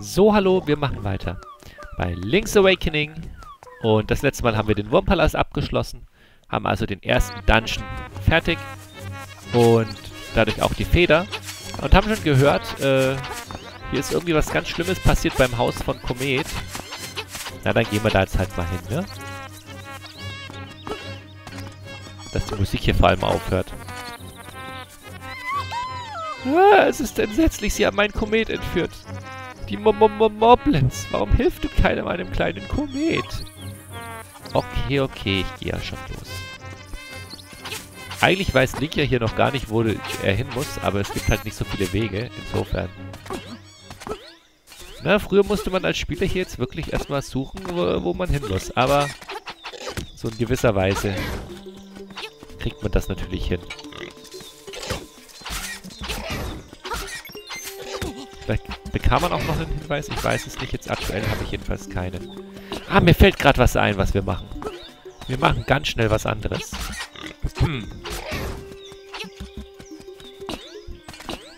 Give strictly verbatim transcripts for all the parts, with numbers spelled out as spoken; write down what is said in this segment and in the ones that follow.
So, hallo, wir machen weiter bei Link's Awakening. Und das letzte Mal haben wir den Wurmpalast abgeschlossen, haben also den ersten Dungeon fertig und dadurch auch die Feder. Und haben schon gehört, äh, hier ist irgendwie was ganz Schlimmes passiert beim Haus von Komet. Na, dann gehen wir da jetzt halt mal hin, ne? Dass die Musik hier vor allem aufhört. Ah, es ist entsetzlich, sie haben meinen Komet entführt. Die Moblins. Warum hilft denn keiner meinem kleinen Komet? Okay, okay, ich gehe ja schon los. Eigentlich weiß Link ja hier noch gar nicht, wo er hin muss, aber es gibt halt nicht so viele Wege, insofern. Na, früher musste man als Spieler hier jetzt wirklich erstmal suchen, wo, wo man hin muss, aber so in gewisser Weise kriegt man das natürlich hin. Vielleicht bekam man auch noch einen Hinweis, ich weiß es nicht, jetzt aktuell habe ich jedenfalls keinen. Ah, mir fällt gerade was ein, was wir machen. Wir machen ganz schnell was anderes. Hm.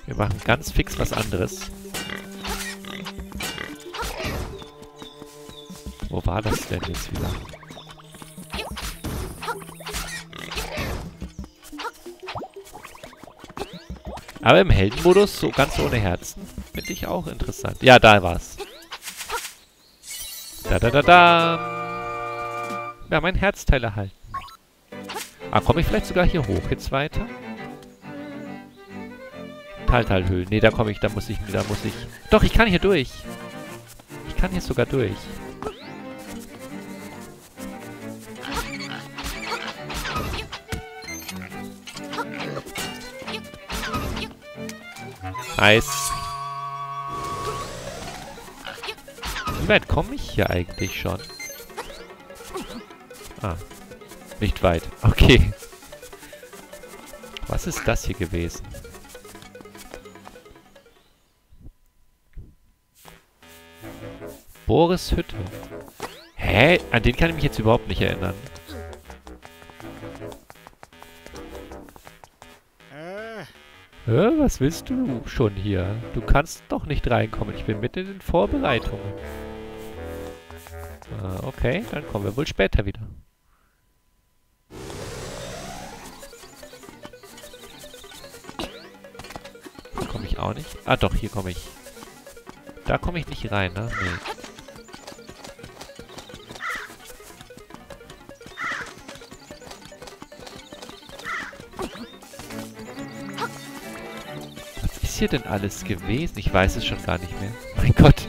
Wir machen ganz fix was anderes. Wo war das denn jetzt wieder? Aber im Heldenmodus, so ganz ohne Herzen, finde ich auch interessant. Ja, da war's. Da, da, da, da. Ja, mein Herzteil erhalten. Ah, komme ich vielleicht sogar hier hoch jetzt weiter? Taltalhöhlen. Nee, da komme ich, da muss ich, da muss ich. Doch, ich kann hier durch. Ich kann hier sogar durch. Nice. Wie weit komme ich hier eigentlich schon? Ah, nicht weit. Okay. Was ist das hier gewesen? Boris Hütte. Hä? An den kann ich mich jetzt überhaupt nicht erinnern. Was willst du schon hier? Du kannst doch nicht reinkommen. Ich bin mitten in den Vorbereitungen. Ah, okay, dann kommen wir wohl später wieder. Da komme ich auch nicht. Ah doch, hier komme ich. Da komme ich nicht rein, ne? Nee. Hier denn alles gewesen? Ich weiß es schon gar nicht mehr. Mein Gott.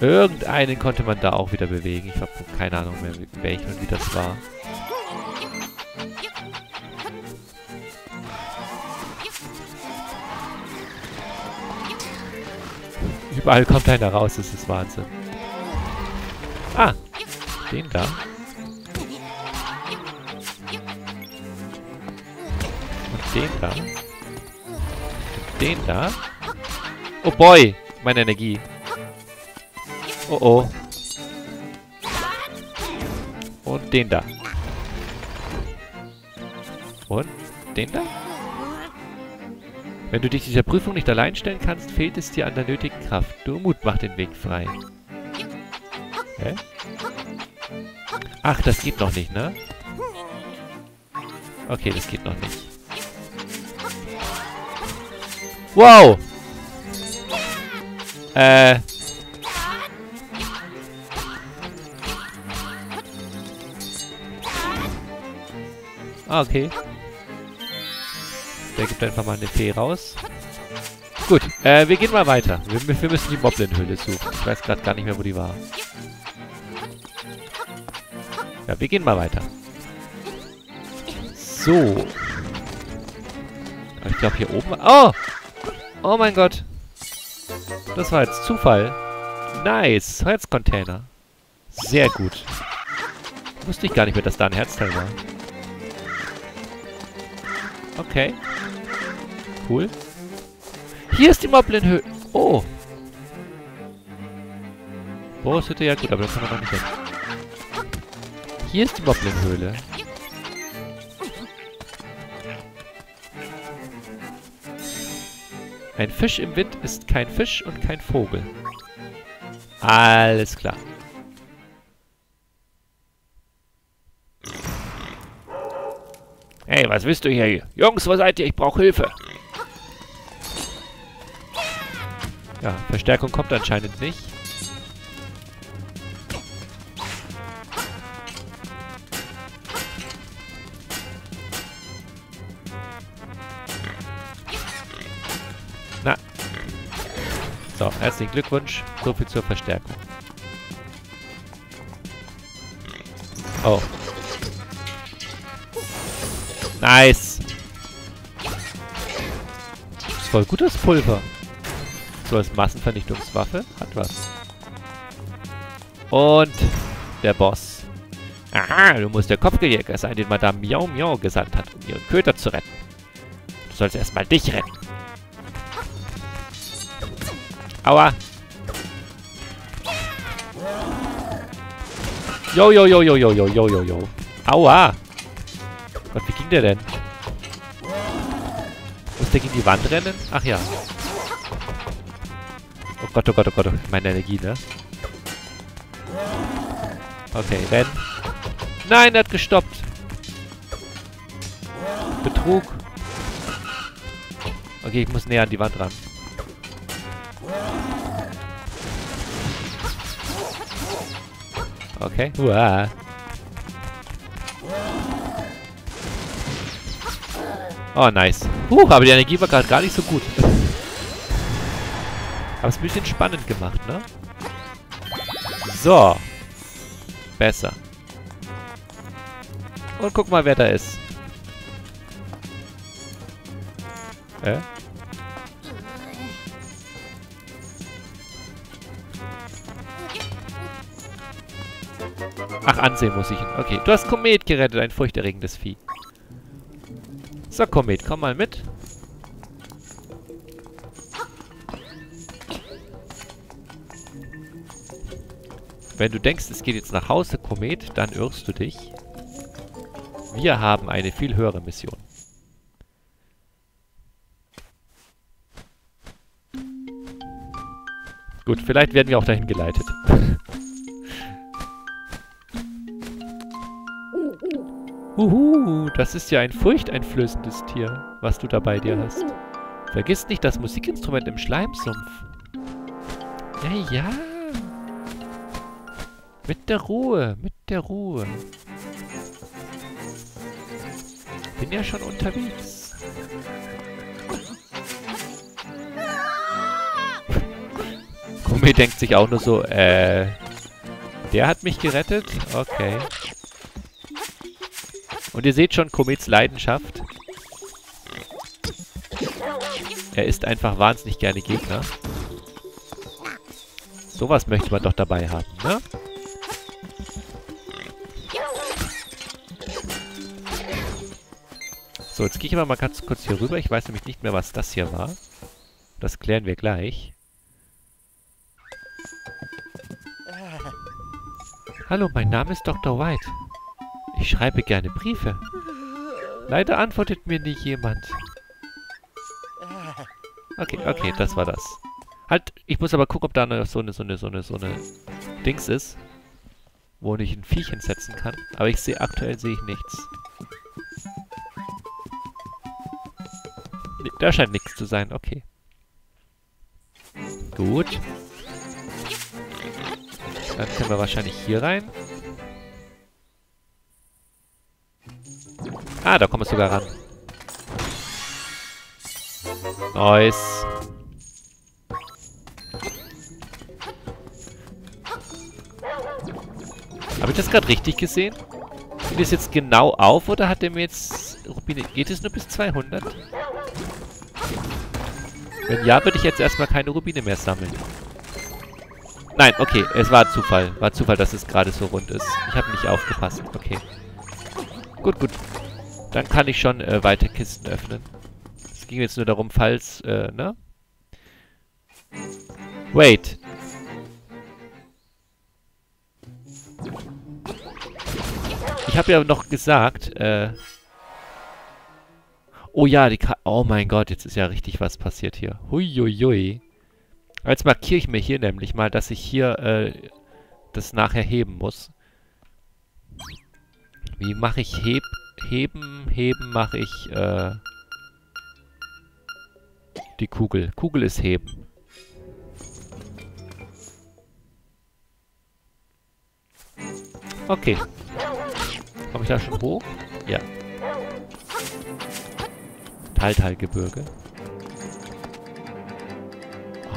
Irgendeinen konnte man da auch wieder bewegen. Ich habe keine Ahnung mehr, welchen und wie das war. Überall kommt einer raus, das ist Wahnsinn. Ah, den da. Und den da. Den da. Oh boy, meine Energie. Oh oh. Und den da. Und den da. Wenn du dich dieser Prüfung nicht allein stellen kannst, fehlt es dir an der nötigen Kraft. Nur Mut macht den Weg frei. Hä? Ach, das geht noch nicht, ne? Okay, das geht noch nicht. Wow! Äh. Ah, okay. Der gibt einfach mal eine Fee raus. Gut, äh, wir gehen mal weiter. Wir, wir müssen die Moblin-Höhle suchen. Ich weiß gerade gar nicht mehr, wo die war. Ja, wir gehen mal weiter. So. Ich glaube hier oben... Oh! Oh mein Gott. Das war jetzt Zufall. Nice. Herzcontainer. Sehr gut. Wusste ich gar nicht mehr, dass da ein Herzteil war. Okay. Cool. Hier ist die Moblin-Höhle. Oh. Boris Hütte, ja gut, aber das kann man noch nicht weg. Hier ist die Moblin-Höhle. Ein Fisch im Wind ist kein Fisch und kein Vogel. Alles klar. Hey, was willst du hier? Jungs, wo seid ihr? Ich brauche Hilfe. Ja, Verstärkung kommt anscheinend nicht. Na. So, herzlichen Glückwunsch. So viel zur Verstärkung. Oh. Nice. Voll gutes Pulver. So als Massenvernichtungswaffe hat was. Und der Boss. Aha, du musst der Kopfgeldjäger sein, den Madame Miao Miau gesandt hat, um ihren Köter zu retten. Du sollst erstmal dich retten. Aua. Jo, jo, jo, jo, jo, jo, jo, jo, jo. Aua. Gott, wie ging der denn? Muss der gegen die Wand rennen? Ach ja. Oh Gott, oh Gott, oh Gott, oh. Meine Energie, ne? Okay, renn. Nein, er hat gestoppt. Betrug. Okay, ich muss näher an die Wand ran. Okay. Uah. Oh, nice. Huch, aber die Energie war gerade gar nicht so gut. Aber es ist ein bisschen spannend gemacht, ne? So. Besser. Und guck mal, wer da ist. Äh? Ach, ansehen muss ich ihn. Okay, du hast Komet gerettet, ein furchterregendes Vieh. So, Komet, komm mal mit. Wenn du denkst, es geht jetzt nach Hause, Komet, dann irrst du dich. Wir haben eine viel höhere Mission. Gut, vielleicht werden wir auch dahin geleitet. Uhu, das ist ja ein furchteinflößendes Tier, was du da bei dir hast. Vergiss nicht das Musikinstrument im Schleimsumpf. Ja, ja. Mit der Ruhe, mit der Ruhe. Bin ja schon unterwegs. Komet denkt sich auch nur so, äh... der hat mich gerettet? Okay. Und ihr seht schon Komets Leidenschaft. Er ist einfach wahnsinnig gerne Gegner. Sowas möchte man doch dabei haben, ne? So, jetzt gehe ich aber mal ganz kurz hier rüber. Ich weiß nämlich nicht mehr, was das hier war. Das klären wir gleich. Hallo, mein Name ist Doktor White. Ich schreibe gerne Briefe. Leider antwortet mir nie jemand. Okay, okay, das war das. Halt, ich muss aber gucken, ob da noch so eine, so eine, so eine, so eine Dings ist. Wo ich ein Viech hinsetzen kann. Aber ich sehe, aktuell sehe ich nichts. Nee, da scheint nichts zu sein, okay. Gut. Dann können wir wahrscheinlich hier rein. Ah, da kommen wir sogar ran. Nice. Habe ich das gerade richtig gesehen? Geht es jetzt genau auf oder hat er mir jetzt... Rubine, geht es nur bis zweihundert? Wenn ja, würde ich jetzt erstmal keine Rubine mehr sammeln. Nein, okay, es war Zufall. War Zufall, dass es gerade so rund ist. Ich habe nicht aufgepasst. Okay. Gut, gut. Dann kann ich schon äh, weiter Kisten öffnen. Es ging jetzt nur darum, falls... Äh, ne? Wait. Ich habe ja noch gesagt, äh... Oh ja, die Ka... Oh mein Gott, jetzt ist ja richtig was passiert hier. Huiuiui. Jetzt markiere ich mir hier nämlich mal, dass ich hier, äh, das nachher heben muss. Wie mache ich heb... Heben, heben mache ich, äh... die Kugel. Kugel ist heben. Okay. Komme ich da schon hoch? Ja. Taltalgebirge.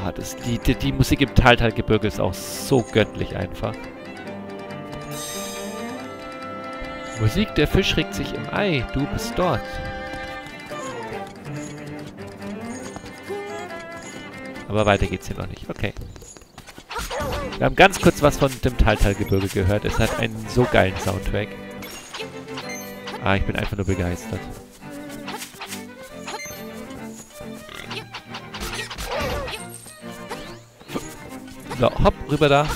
Ah, das, die, die, die Musik im Taltalgebirge ist auch so göttlich einfach. Musik, der Fisch regt sich im Ei. Du bist dort. Aber weiter geht's hier noch nicht. Okay. Wir haben ganz kurz was von dem Taltalgebirge gehört. Es hat einen so geilen Soundtrack. Ah, ich bin einfach nur begeistert. So, hopp, rüber da.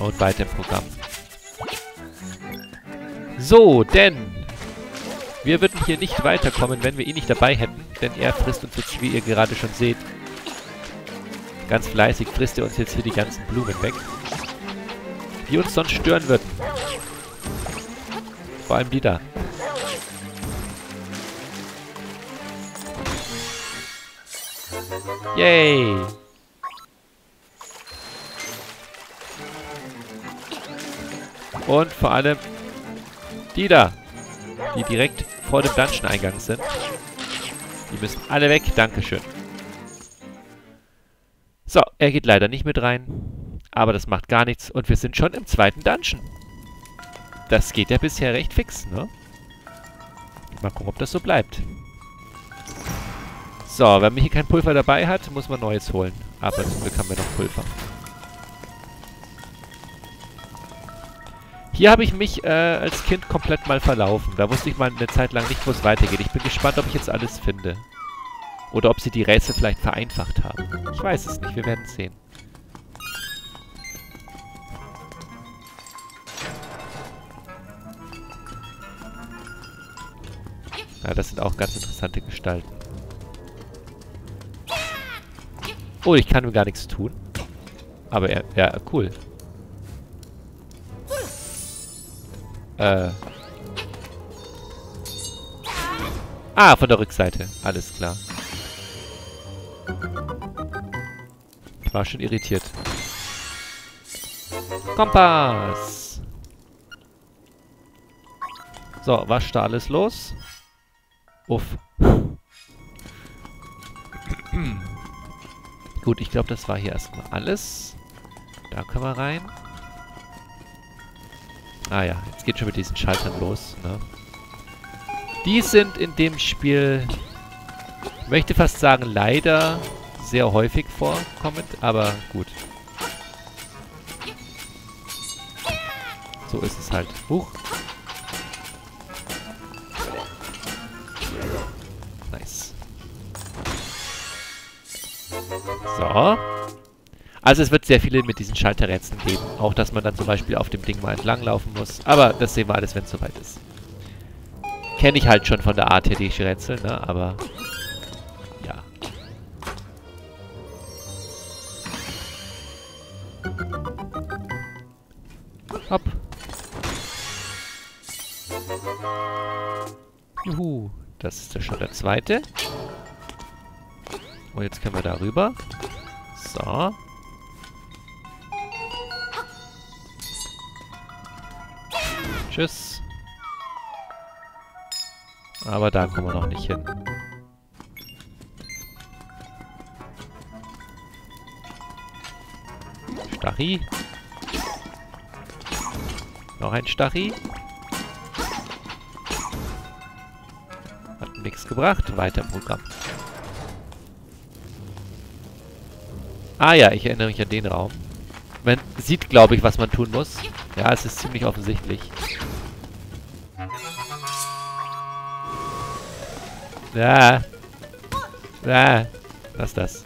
Und weiter im Programm. So, denn wir würden hier nicht weiterkommen, wenn wir ihn nicht dabei hätten. Denn er frisst uns jetzt, wie ihr gerade schon seht, ganz fleißig frisst er uns jetzt hier die ganzen Blumen weg. Die uns sonst stören würden. Vor allem die da. Yay! Und vor allem die da. Die direkt vor dem Dungeon-Eingang sind. Die müssen alle weg. Dankeschön. So, er geht leider nicht mit rein. Aber das macht gar nichts. Und wir sind schon im zweiten Dungeon. Das geht ja bisher recht fix, ne? Mal gucken, ob das so bleibt. So, wenn man hier kein Pulver dabei hat, muss man neues holen. Aber zum Glück haben wir noch Pulver. Hier habe ich mich äh, als Kind komplett mal verlaufen. Da wusste ich mal eine Zeit lang nicht, wo es weitergeht. Ich bin gespannt, ob ich jetzt alles finde. Oder ob sie die Rätsel vielleicht vereinfacht haben. Ich weiß es nicht, wir werden sehen. Ja, das sind auch ganz interessante Gestalten. Oh, ich kann ihm gar nichts tun. Aber er... Ja, cool. Äh. Ah, von der Rückseite. Alles klar. Ich war schon irritiert. Kompass! So, was ist da alles los? Uff. Gut, ich glaube, das war hier erstmal alles. Da können wir rein. Ah ja, jetzt geht schon mit diesen Schaltern los, ne? Die sind in dem Spiel, ich möchte fast sagen, leider sehr häufig vorkommend, aber gut. So ist es halt. Huch. So. Also es wird sehr viele mit diesen Schalterrätseln geben. Auch, dass man dann zum Beispiel auf dem Ding mal entlang laufen muss. Aber das sehen wir alles, wenn es soweit ist. Kenne ich halt schon von der Art her, die Rätsel, ne? Aber... Ja. Hopp. Juhu. Das ist ja schon der zweite. Und jetzt können wir da rüber. So. Tschüss. Aber da kommen wir noch nicht hin. Stachi. Noch ein Stachy. Hat nichts gebracht. Weiter Programm. Ah ja, ich erinnere mich an den Raum. Man sieht, glaube ich, was man tun muss. Ja, es ist ziemlich offensichtlich. Ja. Ja. Was ist das?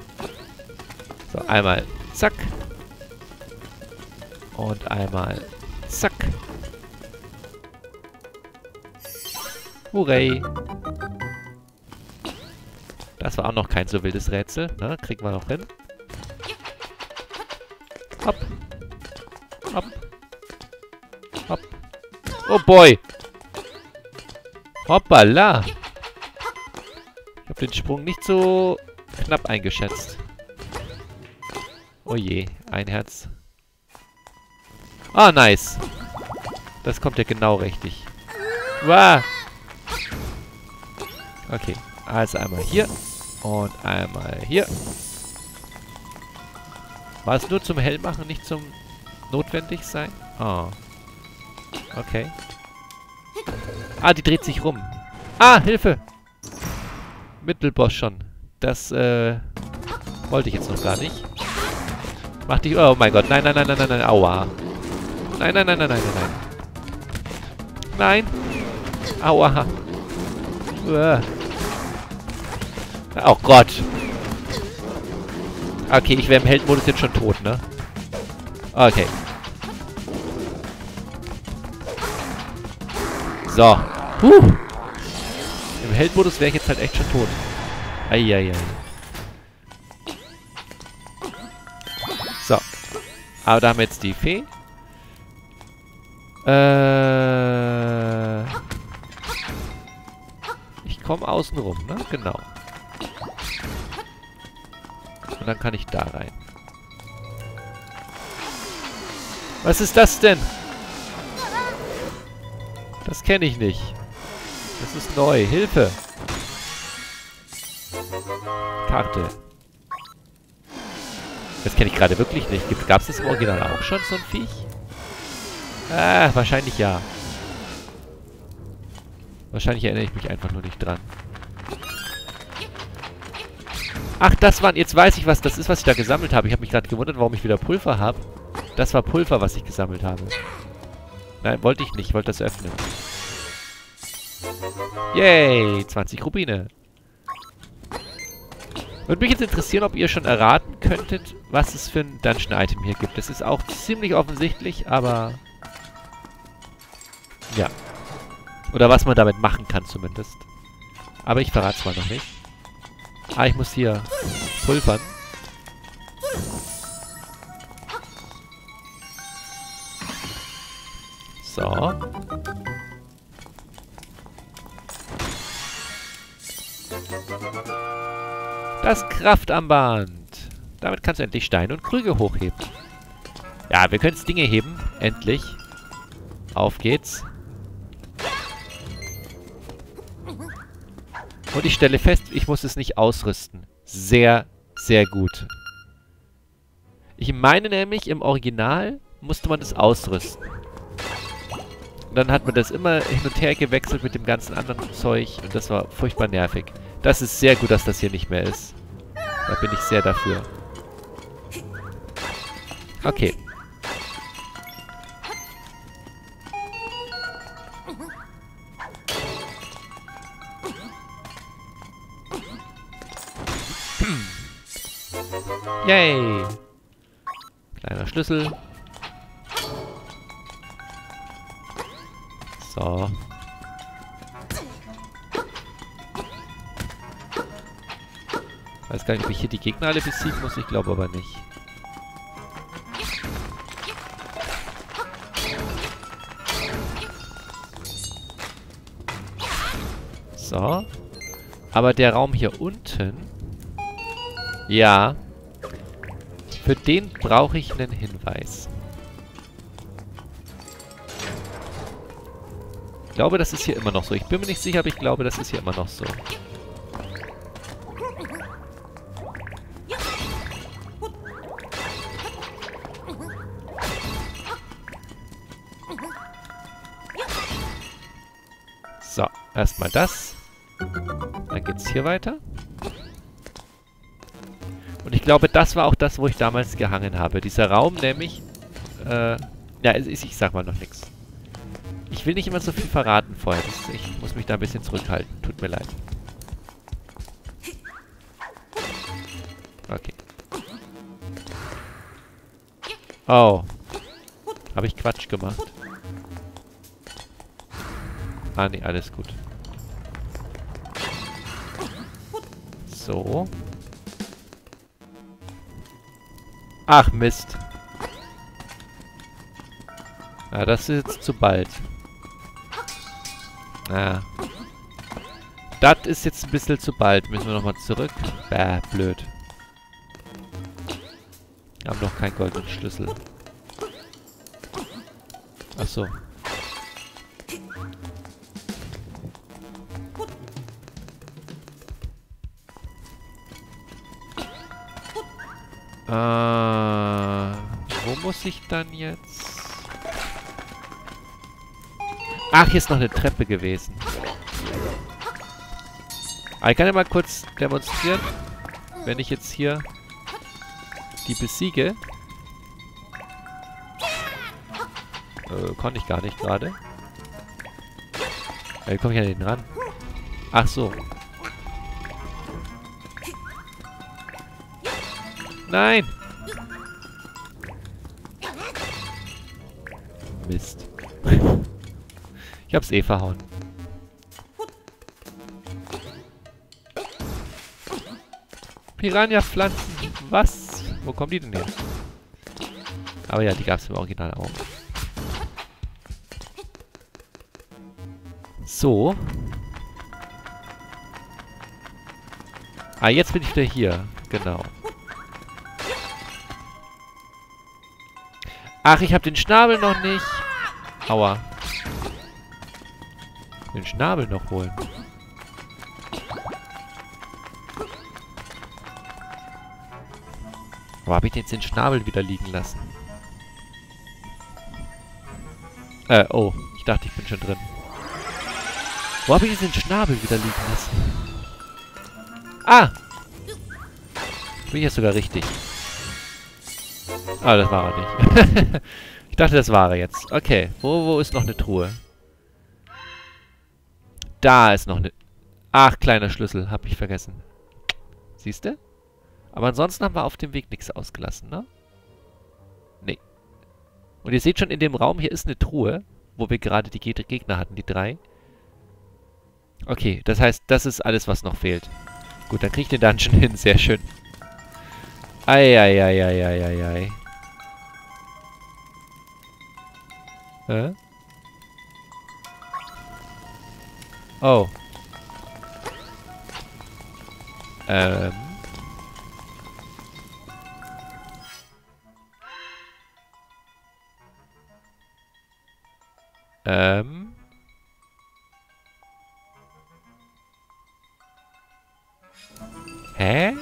So, einmal. Zack. Und einmal. Zack. Hurray. Das war auch noch kein so wildes Rätsel. Ne? Kriegen wir noch hin. Hopp. Hopp. Hopp. Oh boy. Hoppala. Ich habe den Sprung nicht so knapp eingeschätzt. Oh je, ein Herz. Ah, nice. Das kommt ja genau richtig. Wow. Okay, also einmal hier und einmal hier. War es nur zum Hellmachen, nicht zum Notwendigsein? Ah. Oh. Okay. Ah, die dreht sich rum. Ah, Hilfe! Mittelboss schon. Das, äh, wollte ich jetzt noch gar nicht. Mach dich... Oh mein Gott. Nein, nein, nein, nein, nein, nein. Aua. Nein, nein, nein, nein, nein, nein. Nein. Aua. Uah. Oh Gott. Okay, ich wäre im Heldenmodus jetzt schon tot, ne? Okay. So. Huh. Im Heldenmodus wäre ich jetzt halt echt schon tot. Eieiei. So. Aber da haben wir jetzt die Fee. Äh... Ich komme außen rum, ne? Genau. Und dann kann ich da rein. Was ist das denn? Das kenne ich nicht. Das ist neu. Hilfe! Karte. Das kenne ich gerade wirklich nicht. Gab es das im Original auch schon, so ein Viech? Ah, wahrscheinlich ja. Wahrscheinlich erinnere ich mich einfach nur nicht dran. Ach, das waren... Jetzt weiß ich, was das ist, was ich da gesammelt habe. Ich habe mich gerade gewundert, warum ich wieder Pulver habe. Das war Pulver, was ich gesammelt habe. Nein, wollte ich nicht. Ich wollte das öffnen. Yay! zwanzig Rubine. Würde mich jetzt interessieren, ob ihr schon erraten könntet, was es für ein Dungeon-Item hier gibt. Das ist auch ziemlich offensichtlich, aber... Ja. Oder was man damit machen kann zumindest. Aber ich verrate es mal noch nicht. Ah, ich muss hier pulvern. So. Das Kraftarmband. Damit kannst du endlich Steine und Krüge hochheben. Ja, wir können jetzt Dinge heben. Endlich. Auf geht's. Und ich stelle fest, ich muss es nicht ausrüsten. Sehr, sehr gut. Ich meine nämlich, im Original musste man es ausrüsten. Und dann hat man das immer hin und her gewechselt mit dem ganzen anderen Zeug. Und das war furchtbar nervig. Das ist sehr gut, dass das hier nicht mehr ist. Da bin ich sehr dafür. Okay. Yay! Kleiner Schlüssel. So. Weiß gar nicht, ob ich hier die Gegner alle besiegen muss. Ich glaube aber nicht. So. Aber der Raum hier unten... Ja... Für den brauche ich einen Hinweis. Ich glaube, das ist hier immer noch so. Ich bin mir nicht sicher, aber ich glaube, das ist hier immer noch so. So, erstmal das. Dann geht's hier weiter. Und ich glaube, das war auch das, wo ich damals gehangen habe. Dieser Raum nämlich... Äh, ja, ich, ich sag mal noch nichts. Ich will nicht immer so viel verraten vorher. Das ist, ich muss mich da ein bisschen zurückhalten. Tut mir leid. Okay. Oh. Habe ich Quatsch gemacht? Ah, nee, alles gut. So. Ach, Mist. Ah, das ist jetzt zu bald. Ah. Das ist jetzt ein bisschen zu bald. Müssen wir nochmal zurück? Bäh, blöd. Wir haben noch keinen goldenen Schlüssel. Ach so. Ah, wo muss ich dann jetzt? Ach, hier ist noch eine Treppe gewesen. Ah, ich kann ja mal kurz demonstrieren. Wenn ich jetzt hier die besiege. Äh, konnte ich gar nicht gerade. Wie komme ich an den ran? Ach so. Nein! Mist. Ich hab's eh verhauen. Piranha-Pflanzen. Was? Wo kommen die denn her? Aber ja, die gab's im Original auch. So. Ah, jetzt bin ich wieder hier. Genau. Ach, ich habe den Schnabel noch nicht. Aua. Den Schnabel noch holen. Wo habe ich jetzt den Schnabel wieder liegen lassen? Äh, oh. Ich dachte, ich bin schon drin. Wo habe ich jetzt den Schnabel wieder liegen lassen? Ah! Ich bin jetzt sogar richtig. Ah, das war er nicht. Ich dachte, das war er jetzt. Okay, wo, wo ist noch eine Truhe? Da ist noch eine... Ach, kleiner Schlüssel, hab ich vergessen. Siehst du? Aber ansonsten haben wir auf dem Weg nichts ausgelassen, ne? Nee. Und ihr seht schon, in dem Raum hier ist eine Truhe, wo wir gerade die Gegner hatten, die drei. Okay, das heißt, das ist alles, was noch fehlt. Gut, dann krieg ich den Dungeon hin, sehr schön. Eieieiei. Ei, ei, ei, ei, ei. Hä? Oh. Ähm. Ähm. Hä?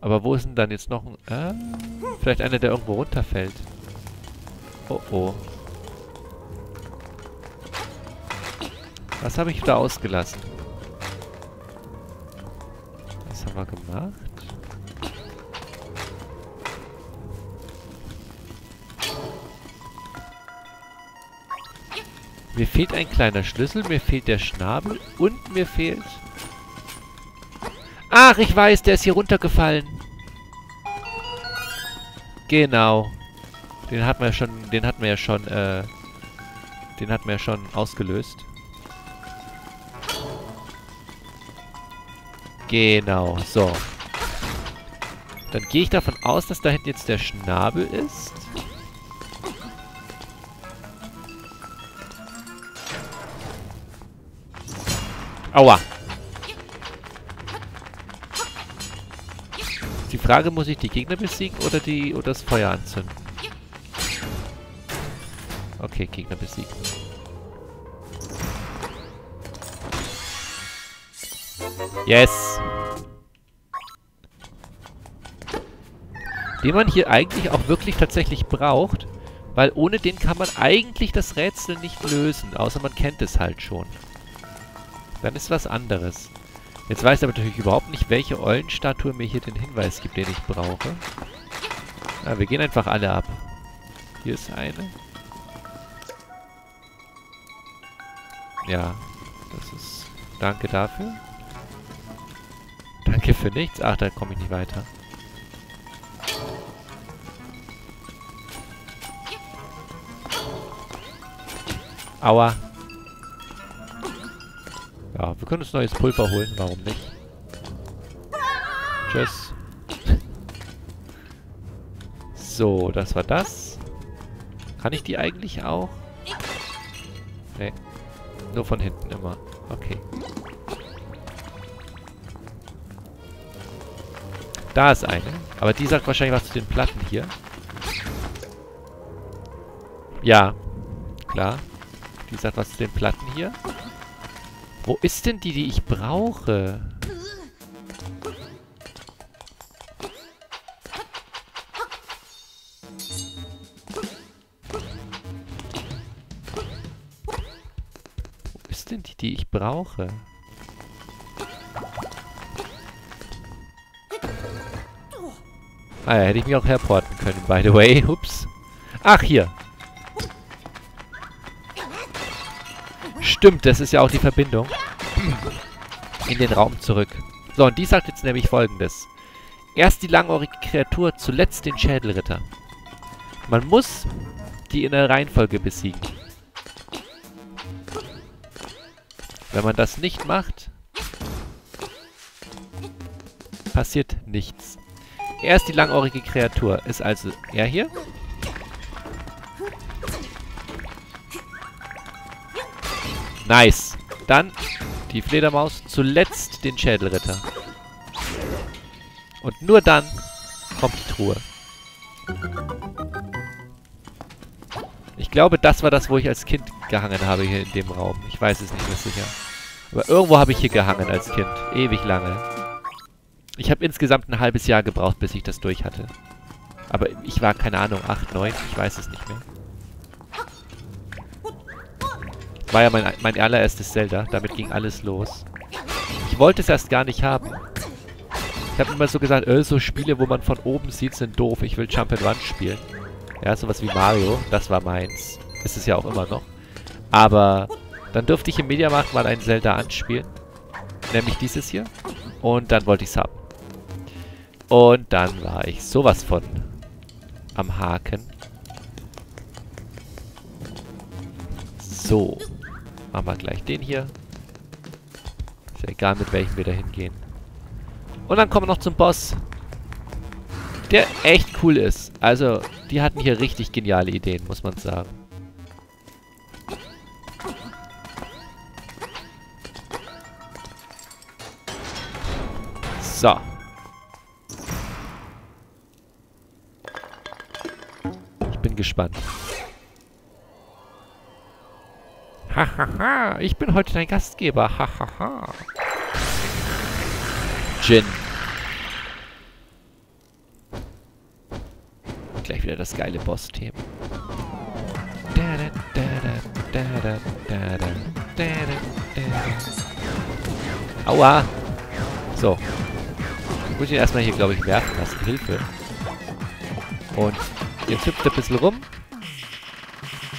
Aber wo ist denn dann jetzt noch ein... Äh, vielleicht einer, der irgendwo runterfällt. Oh, oh. Was habe ich da ausgelassen? Was haben wir gemacht? Mir fehlt ein kleiner Schlüssel, mir fehlt der Schnabel und mir fehlt... Ach, ich weiß, der ist hier runtergefallen. Genau. Den hatten wir ja schon, den hatten wir ja schon, äh, den hatten wir ja schon ausgelöst. Genau, so. Dann gehe ich davon aus, dass da hinten jetzt der Schnabel ist. Aua. Die Frage, muss ich die Gegner besiegen oder die oder das Feuer anzünden? Okay, Gegner besiegen. Yes! den man hier eigentlich auch wirklich tatsächlich braucht, weil ohne den kann man eigentlich das Rätsel nicht lösen, außer man kennt es halt schon. Dann ist was anderes. Jetzt weiß ich aber natürlich überhaupt nicht, welche Eulenstatue mir hier den Hinweis gibt, den ich brauche. Ah, wir gehen einfach alle ab. Hier ist eine. Ja, das ist... Danke dafür. Danke für nichts. Ach, da komme ich nicht weiter. Aua. Ja, wir können uns neues Pulver holen. Warum nicht? Tschüss. So, das war das. Kann ich die eigentlich auch? Nee. Nur von hinten immer. Okay. Da ist eine. Aber die sagt wahrscheinlich was zu den Platten hier. Ja. Klar. Die sagt was zu den Platten hier. Wo ist denn die, die ich brauche? Wo ist denn die, die ich brauche? Ah ja, hätte ich mich auch herporten können, by the way. Ups. Ach, hier. Stimmt, das ist ja auch die Verbindung. In den Raum zurück. So, und die sagt jetzt nämlich Folgendes. Erst die langohrige Kreatur, zuletzt den Schädelritter. Man muss die in der Reihenfolge besiegen. Wenn man das nicht macht, passiert nichts. Erst die langohrige Kreatur ist also er hier. Nice. Dann die Fledermaus, zuletzt den Schädelritter. Und nur dann kommt die Truhe. Ich glaube, das war das, wo ich als Kind gehangen habe hier in dem Raum. Ich weiß es nicht mehr sicher. Aber irgendwo habe ich hier gehangen als Kind. Ewig lange. Ich habe insgesamt ein halbes Jahr gebraucht, bis ich das durch hatte. Aber ich war, keine Ahnung, acht, neun, ich weiß es nicht mehr. War ja mein, mein allererstes Zelda. Damit ging alles los. Ich wollte es erst gar nicht haben. Ich habe immer so gesagt, äh, so Spiele, wo man von oben sieht, sind doof. Ich will Jump'n'Run spielen. Ja, sowas wie Mario. Das war meins. Ist es ja auch immer noch. Aber dann durfte ich im Mediamarkt mal ein Zelda anspielen. Nämlich dieses hier. Und dann wollte ich es haben. Und dann war ich sowas von am Haken. So. Machen wir gleich den hier. Ist ja egal, mit welchem wir da hingehen. Und dann kommen wir noch zum Boss. Der echt cool ist. Also, die hatten hier richtig geniale Ideen, muss man sagen. So. Ich bin gespannt. Hahaha, ich bin heute dein Gastgeber. Hahaha. Gin. Gleich wieder das geile Boss-Thema. Aua. So. Ich muss ihn erstmal hier, glaube ich, werfen lassen. Hilfe. Und jetzt hüpft er ein bisschen rum.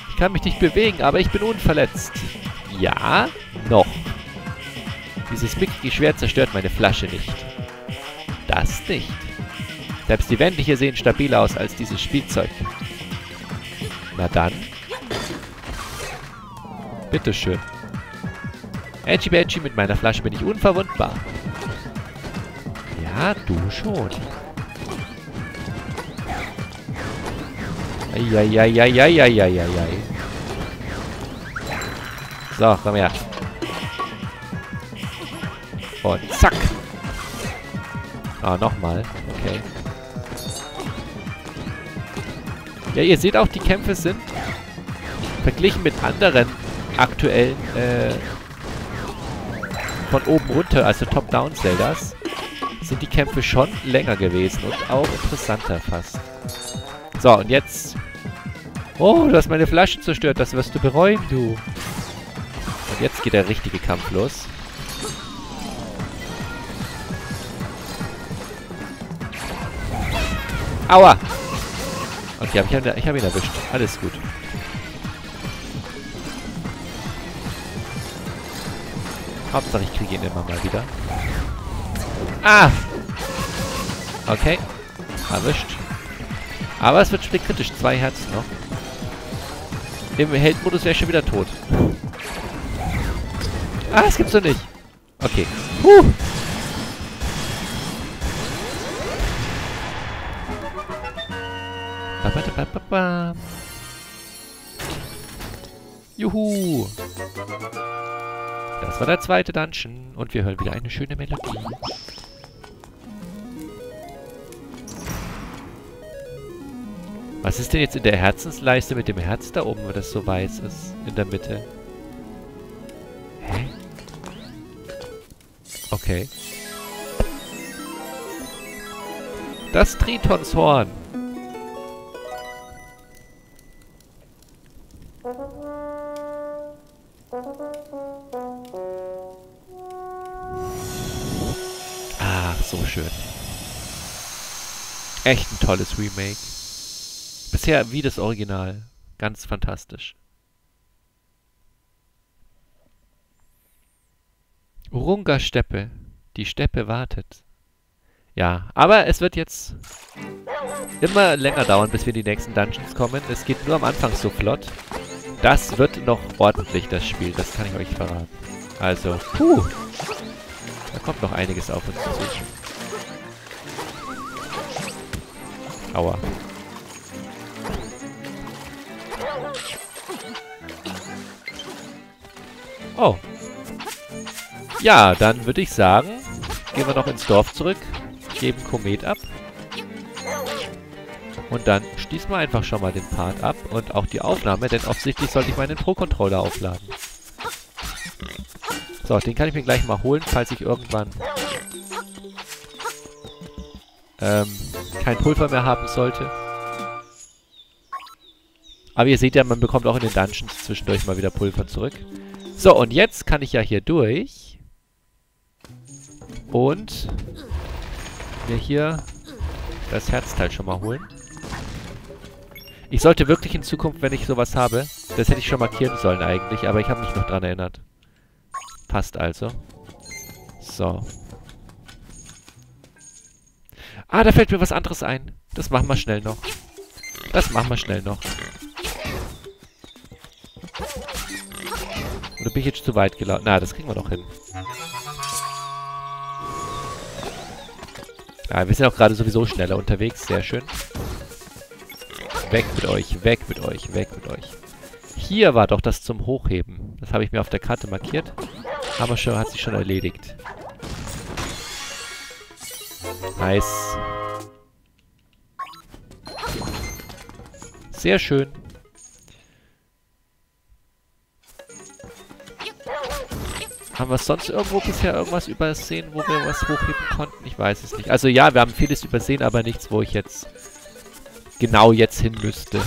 Ich kann mich nicht bewegen, aber ich bin unverletzt. Ja, noch. Dieses mickige Schwert zerstört meine Flasche nicht. Das nicht. Selbst die Wände hier sehen stabiler aus als dieses Spielzeug. Na dann. Bitteschön. Edgy Badgy, mit meiner Flasche bin ich unverwundbar. Ja, du schon. Eieieiei. So, komm her. Und zack. Ah, nochmal. Okay. Ja, ihr seht auch, die Kämpfe sind verglichen mit anderen aktuellen äh, von oben runter, also Top-Down-Zeldas, sind die Kämpfe schon länger gewesen und auch interessanter fast. So, und jetzt... Oh, du hast meine Flasche zerstört. Das wirst du bereuen, du. Und jetzt geht der richtige Kampf los. Aua! Okay, ich habe hab ihn erwischt. Alles gut. Hauptsache, ich kriege ihn immer mal wieder. Ah! Okay. Erwischt. Aber es wird spielkritisch. Zwei Herzen noch. Im Heldenmodus wäre ich schon wieder tot. Ah, das gibt's doch nicht. Okay. Huh! Juhu! Das war der zweite Dungeon und wir hören wieder eine schöne Melodie. Was ist denn jetzt in der Herzensleiste mit dem Herz da oben, wenn das so weiß ist? In der Mitte. Hä? Okay. Das Tritonshorn! So schön. Echt ein tolles Remake. Bisher wie das Original. Ganz fantastisch. Urunga-Steppe. Die Steppe wartet. Ja, aber es wird jetzt immer länger dauern, bis wir in die nächsten Dungeons kommen. Es geht nur am Anfang so flott. Das wird noch ordentlich, das Spiel. Das kann ich euch verraten. Also, puh. Da kommt noch einiges auf uns zu. Aua. Oh. Ja, dann würde ich sagen, gehen wir noch ins Dorf zurück, geben Komet ab. Und dann schließen wir einfach schon mal den Part ab und auch die Aufnahme, denn offensichtlich sollte ich meinen Pro-Controller aufladen. So, den kann ich mir gleich mal holen, falls ich irgendwann... Ähm... kein Pulver mehr haben sollte. Aber ihr seht ja, man bekommt auch in den Dungeons zwischendurch mal wieder Pulver zurück. So, und jetzt kann ich ja hier durch. Und mir hier das Herzteil schon mal holen. Ich sollte wirklich in Zukunft, wenn ich sowas habe, das hätte ich schon markieren sollen eigentlich, aber ich habe mich noch dran erinnert. Passt also. So. Ah, da fällt mir was anderes ein. Das machen wir schnell noch. Das machen wir schnell noch. Oder bin ich jetzt zu weit gelaufen? Na, das kriegen wir noch hin. Ah, wir sind auch gerade sowieso schneller unterwegs. Sehr schön. Weg mit euch, weg mit euch, weg mit euch. Hier war doch das zum Hochheben. Das habe ich mir auf der Karte markiert. Aber schon, hat sich schon erledigt. Nice. Sehr schön. Haben wir sonst irgendwo bisher irgendwas übersehen, wo wir was hochheben konnten? Ich weiß es nicht. Also ja, wir haben vieles übersehen, aber nichts, wo ich jetzt genau jetzt hin müsste.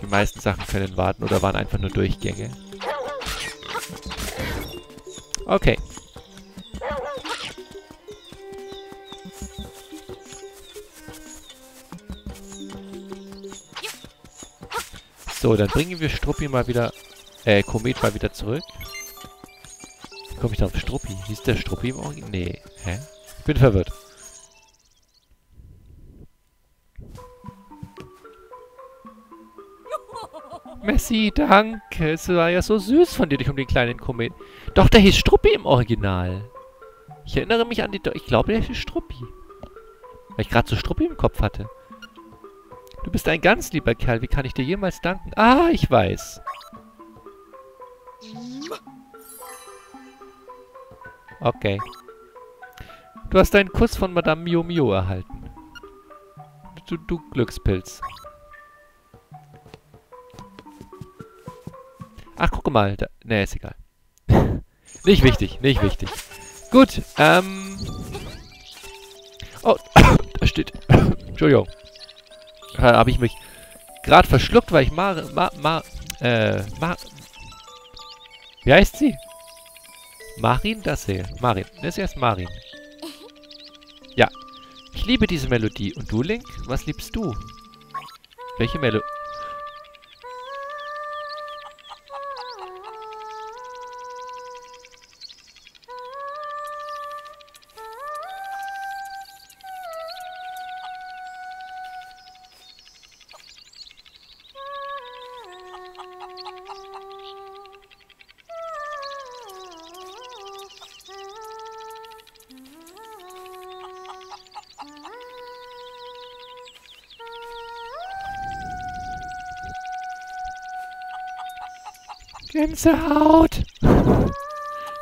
Die meisten Sachen können warten oder waren einfach nur Durchgänge. Okay. So, dann bringen wir Struppi mal wieder... Äh, Komet mal wieder zurück. Wie komme ich da auf Struppi? Hieß der Struppi im Original? Nee. Hä? Ich bin verwirrt. Messi, danke. Es war ja so süß von dir, dich um den kleinen Komet. Doch, der hieß Struppi im Original. Ich erinnere mich an die... Do ich glaube, der hieß Struppi. Weil ich gerade so Struppi im Kopf hatte. Du bist ein ganz lieber Kerl. Wie kann ich dir jemals danken? Ah, ich weiß. Okay. Du hast einen Kuss von Madame Miao Miau erhalten. Du, du Glückspilz. Ach, guck mal. Da, nee, ist egal. Nicht wichtig, nicht wichtig. Gut, ähm... oh, da steht... Entschuldigung. Da habe ich mich gerade verschluckt, weil ich Mare... Ma... Ma... Äh... Ma... Wie heißt sie? Marin, das hier. Marin. Das ist erst Marin. Ja. Ich liebe diese Melodie. Und du, Link? Was liebst du? Welche Melodie? Gänsehaut!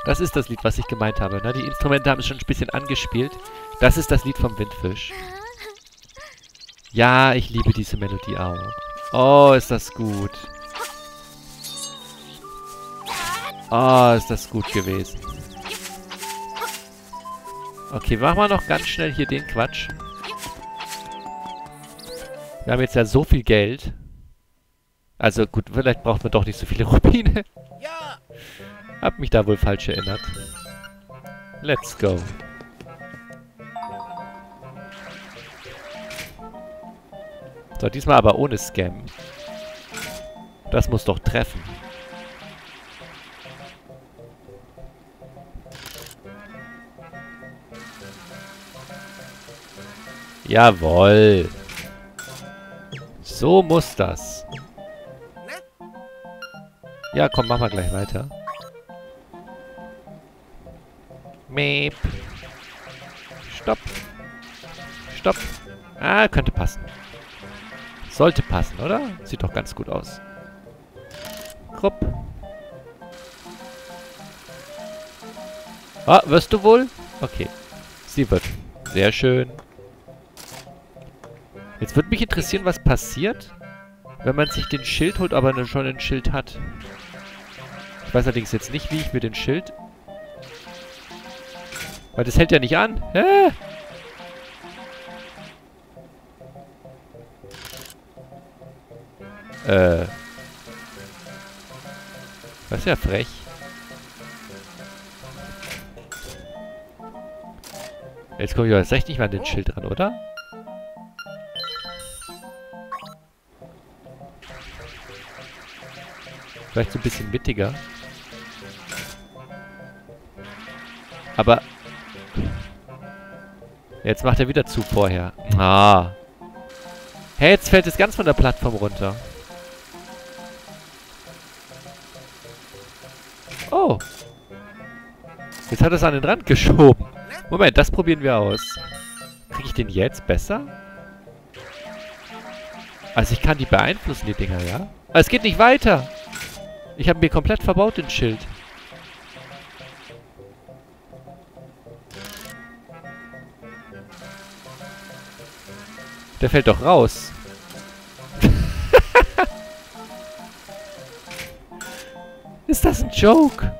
Das ist das Lied, was ich gemeint habe. Ne? Die Instrumente haben es schon ein bisschen angespielt. Das ist das Lied vom Windfisch. Ja, ich liebe diese Melodie auch. Oh, ist das gut. Oh, ist das gut gewesen. Okay, machen wir noch ganz schnell hier den Quatsch. Wir haben jetzt ja so viel Geld. Also gut, vielleicht braucht man doch nicht so viele Rubine. Ja. Hab mich da wohl falsch erinnert. Let's go. So, diesmal aber ohne Scam. Das muss doch treffen. Jawohl. So muss das. Ja, komm, machen wir gleich weiter. Meep. Stopp. Stopp. Ah, könnte passen. Sollte passen, oder? Sieht doch ganz gut aus. Krupp. Ah, wirst du wohl? Okay. Sie wird. Sehr schön. Jetzt würde mich interessieren, was passiert, wenn man sich den Schild holt, aber schon ein Schild hat. Ich weiß allerdings jetzt nicht, wie ich mir den Schild... Weil das hält ja nicht an. Hä? Äh. Das ist ja frech. Jetzt komme ich aber erst recht nicht mal an den Schild ran, oder? Vielleicht so ein bisschen mittiger. Aber... Jetzt macht er wieder zu vorher. Ah. Hey, jetzt fällt es ganz von der Plattform runter. Oh. Jetzt hat er es an den Rand geschoben. Moment, das probieren wir aus. Kriege ich den jetzt besser? Also ich kann die beeinflussen, die Dinger, ja? Aber es geht nicht weiter. Ich habe mir komplett verbaut, den Schild. Der fällt doch raus. Ist das ein Joke?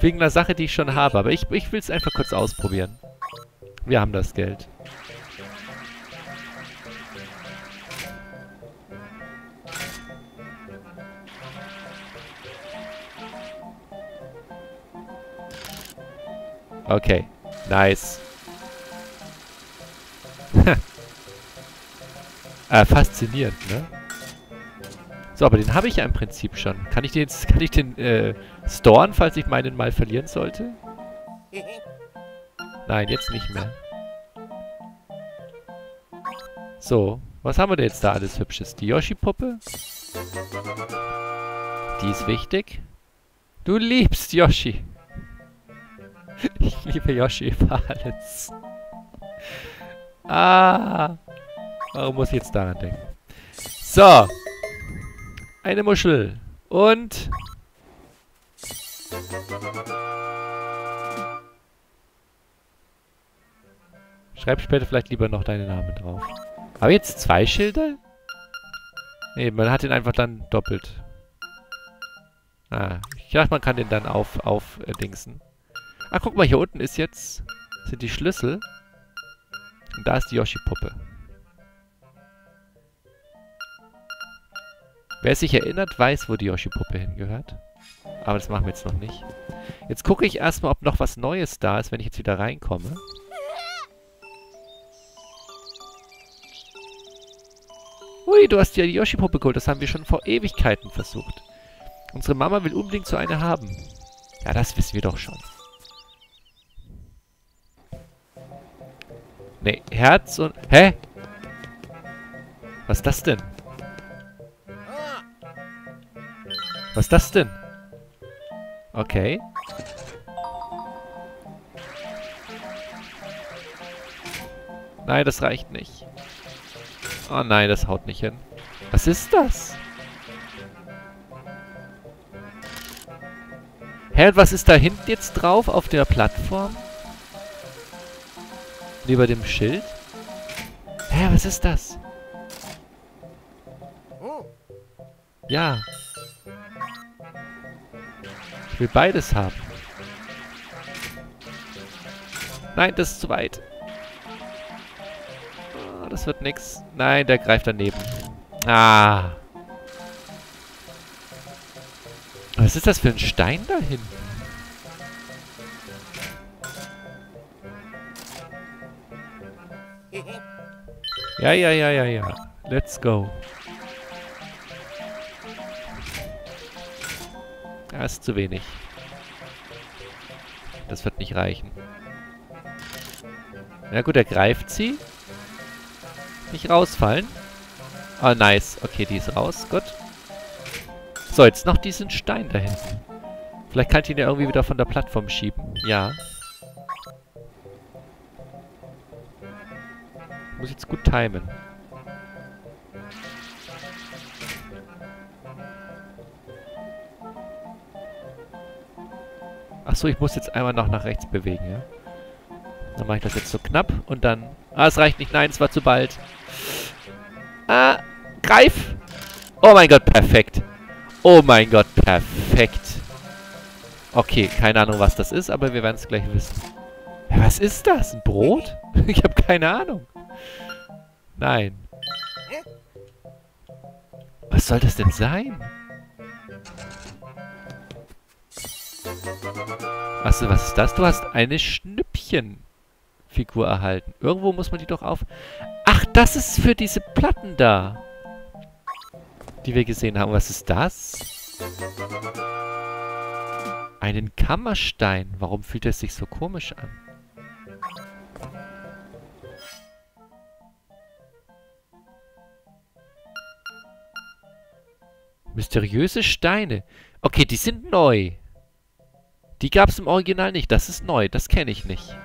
Wegen einer Sache, die ich schon habe. Aber ich, ich will es einfach kurz ausprobieren. Wir haben das Geld. Okay, nice. äh, faszinierend, ne? So, aber den habe ich ja im Prinzip schon. Kann ich den jetzt, kann ich den, äh, storen, falls ich meinen mal verlieren sollte? Nein, jetzt nicht mehr. So, was haben wir denn jetzt da alles Hübsches? Die Yoshi-Puppe? Die ist wichtig. Du liebst Yoshi. Ich liebe Yoshi über alles. Ah. Warum muss ich jetzt daran denken? So. Eine Muschel. Und... Schreib später vielleicht lieber noch deinen Namen drauf. Habe ich jetzt zwei Schilder? Nee, man hat ihn einfach dann doppelt. Ah. Ich dachte, man kann den dann auf... auf äh, Dingsen. Ah, guck mal, hier unten ist jetzt... sind die Schlüssel. Und da ist die Yoshi-Puppe. Wer sich erinnert, weiß, wo die Yoshi-Puppe hingehört. Aber das machen wir jetzt noch nicht. Jetzt gucke ich erstmal, ob noch was Neues da ist, wenn ich jetzt wieder reinkomme. Ui, du hast ja die Yoshi-Puppe geholt. Das haben wir schon vor Ewigkeiten versucht. Unsere Mama will unbedingt so eine haben. Ja, das wissen wir doch schon. Nee, Herz und... Hä? Was ist das denn? Was ist das denn? Okay. Nein, das reicht nicht. Oh nein, das haut nicht hin. Was ist das? Hä, was ist da hinten jetzt drauf auf der Plattform? Neben dem Schild? Hä, was ist das? Ja. Ich will beides haben. Nein, das ist zu weit. Oh, das wird nix. Nein, der greift daneben. Ah. Was ist das für ein Stein da hinten? Ja, ja, ja, ja, ja. Let's go. Das ist zu wenig. Das wird nicht reichen. Na gut, er greift sie. Nicht rausfallen. Ah, nice. Okay, die ist raus. Gut. So, jetzt noch diesen Stein da hinten. Vielleicht kann ich ihn ja irgendwie wieder von der Plattform schieben. Ja. Muss jetzt gut timen. Achso, ich muss jetzt einmal noch nach rechts bewegen, ja? Dann mache ich das jetzt so knapp und dann... Ah, es reicht nicht. Nein, es war zu bald. Ah, greif! Oh mein Gott, perfekt. Oh mein Gott, perfekt. Okay, keine Ahnung, was das ist, aber wir werden es gleich wissen. Was ist das? Ein Brot? Ich habe keine Ahnung. Nein. Was soll das denn sein? Achso, was ist das? Du hast eine Schnüppchen-Figur erhalten. Irgendwo muss man die doch auf... Ach, das ist für diese Platten da. Die wir gesehen haben. Was ist das? Einen Kammerstein. Warum fühlt es sich so komisch an? Mysteriöse Steine. Okay, die sind neu. Die gab es im Original nicht. Das ist neu. Das kenne ich nicht.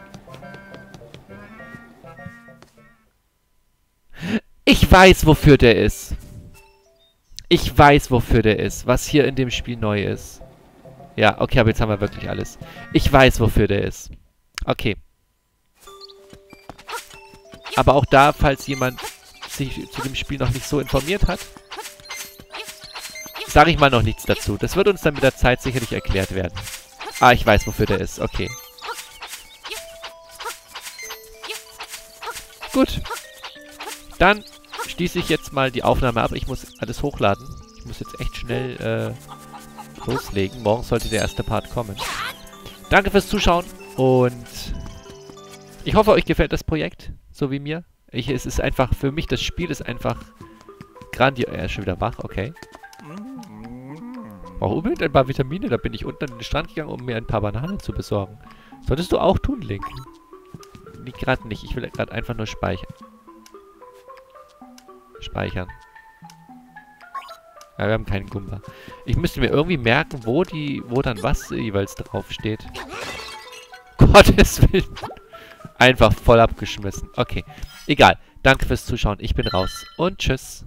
Ich weiß, wofür der ist. Ich weiß, wofür der ist. Was hier in dem Spiel neu ist. Ja, okay, aber jetzt haben wir wirklich alles. Ich weiß, wofür der ist. Okay. Aber auch da, falls jemand sich zu dem Spiel noch nicht so informiert hat, sage ich mal noch nichts dazu. Das wird uns dann mit der Zeit sicherlich erklärt werden. Ah, ich weiß, wofür der ist. Okay. Gut. Dann schließe ich jetzt mal die Aufnahme ab. Ich muss alles hochladen. Ich muss jetzt echt schnell äh, loslegen. Morgen sollte der erste Part kommen. Danke fürs Zuschauen und ich hoffe, euch gefällt das Projekt, so wie mir. Ich, es ist einfach, für mich, das Spiel ist einfach grandios. Er ist schon wieder wach, okay. Brauche unbedingt ein paar Vitamine. Da bin ich unten an den Strand gegangen, um mir ein paar Bananen zu besorgen. Solltest du auch tun, Link. Nee, gerade nicht. Ich will gerade einfach nur speichern. Speichern. Ja, wir haben keinen Gumba. Ich müsste mir irgendwie merken, wo die, wo dann was jeweils draufsteht. Gottes Willen. Einfach voll abgeschmissen. Okay. Egal. Danke fürs Zuschauen. Ich bin raus. Und tschüss.